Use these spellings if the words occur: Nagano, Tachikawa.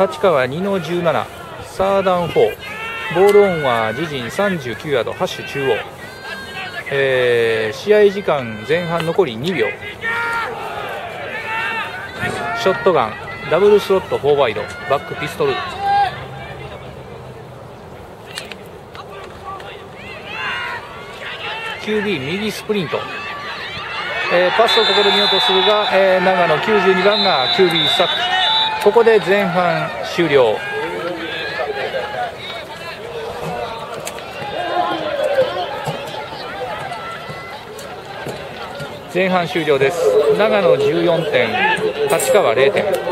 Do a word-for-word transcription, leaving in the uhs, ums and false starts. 立川 にのじゅうなな、サーダンよん、ボールオンは自陣さんじゅうきゅうヤード、ハッシュ中央、えー、試合時間前半残りにびょう、ショットガンダブルスロットよんワイドバックピストル、キュービー 右スプリント、えー、パスをここで見ようとするが、えー、長野きゅうじゅうにばんが キュービー サック。ここで前半終了。前半終了です。長野じゅうよんてん、立川れいてん。